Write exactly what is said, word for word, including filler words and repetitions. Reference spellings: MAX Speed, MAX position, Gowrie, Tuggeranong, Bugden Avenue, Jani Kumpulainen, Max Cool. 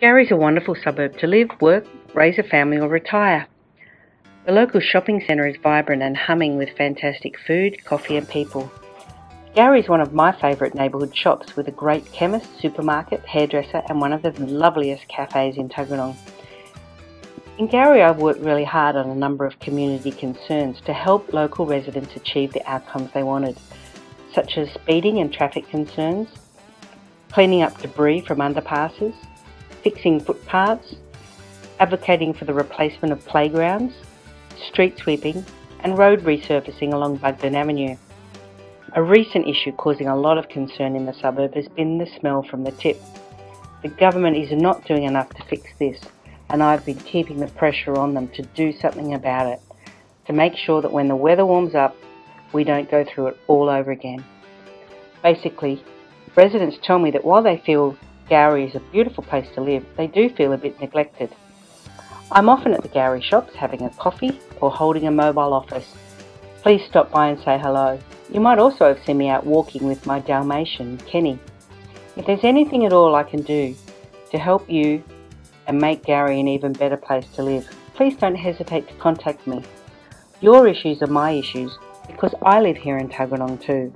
Gowrie's a wonderful suburb to live, work, raise a family or retire. The local shopping centre is vibrant and humming with fantastic food, coffee and people. Gowrie is one of my favourite neighbourhood shops with a great chemist, supermarket, hairdresser and one of the loveliest cafes in Tuggeranong. In Gowrie I've worked really hard on a number of community concerns to help local residents achieve the outcomes they wanted, such as speeding and traffic concerns, cleaning up debris from underpasses, fixing footpaths, advocating for the replacement of playgrounds, street sweeping and road resurfacing along Bugden Avenue. A recent issue causing a lot of concern in the suburb has been the smell from the tip. The government is not doing enough to fix this and I've been keeping the pressure on them to do something about it, to make sure that when the weather warms up we don't go through it all over again. Basically, residents tell me that while they feel Gowrie is a beautiful place to live, they do feel a bit neglected. I'm often at the Gowrie shops having a coffee or holding a mobile office. Please stop by and say hello. You might also have seen me out walking with my Dalmatian, Kenny. If there's anything at all I can do to help you and make Gowrie an even better place to live, please don't hesitate to contact me. Your issues are my issues because I live here in Tuggeranong too.